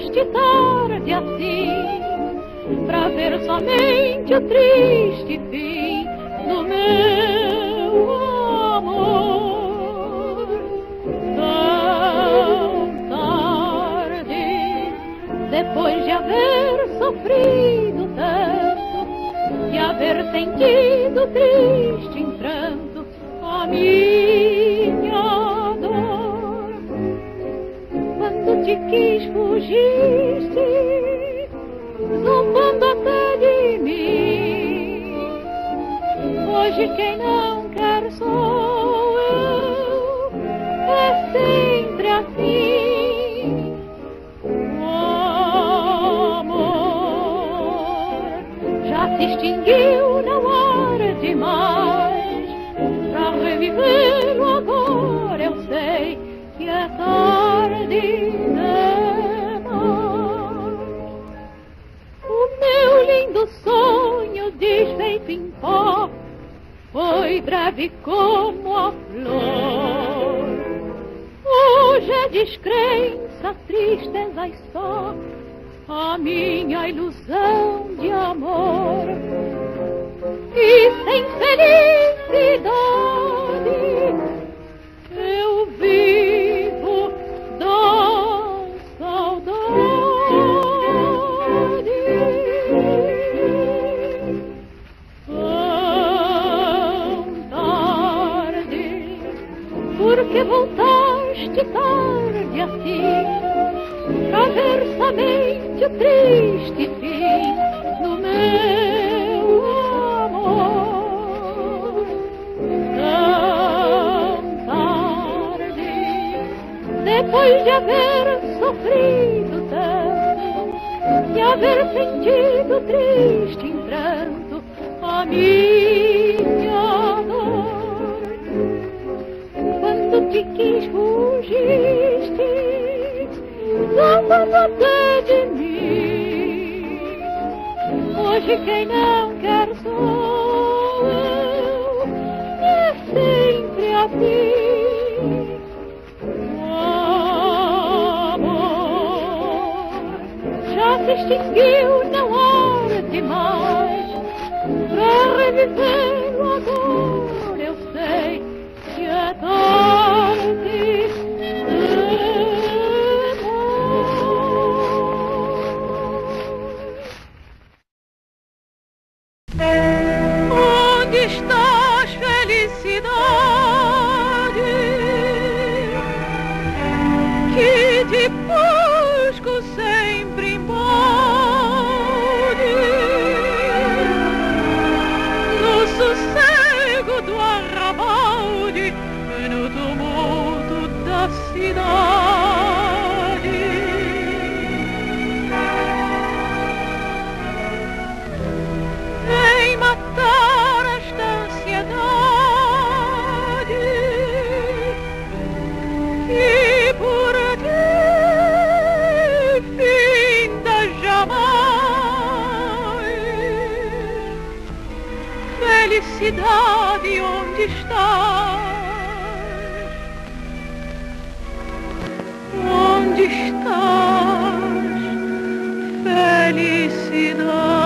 luz de tarde assim, pra ver somente o triste fim do meu amor. Tão tarde, depois de haver sofrido tanto, de haver sentido triste encanto a minha dor, quando te quis fugiste, zombando até de mim. Hoje quem não quer sou eu, é sempre assim. O amor já se extinguiu, não arde mais pra reviver. Agora eu sei que é tarde demais. O meu lindo sonho desfeito em pó foi breve como a flor. Hoje é descrença, tristeza e só a minha ilusão de amor. E sem felicidade eu vivo da saudade. Tão tarde, porque voltaste tarde assim, pra ver somente o triste fim do meu amor. Tão tarde, depois de haver sofrido tanto, de haver sentido triste em pranto a minha dor, quando te quis fugiste, zombando até de mim. Hoje quem não quer sou eu, é sempre assim. O amor já se extinguiu, não arde mais pra reviver. Agora eu sei que é tarde. Onde estás, felicidade, que te busco sempre em balde, no sossego do arrabalde, no tumulto da cidade. Felicidade, onde estás? Onde estás, felicidade?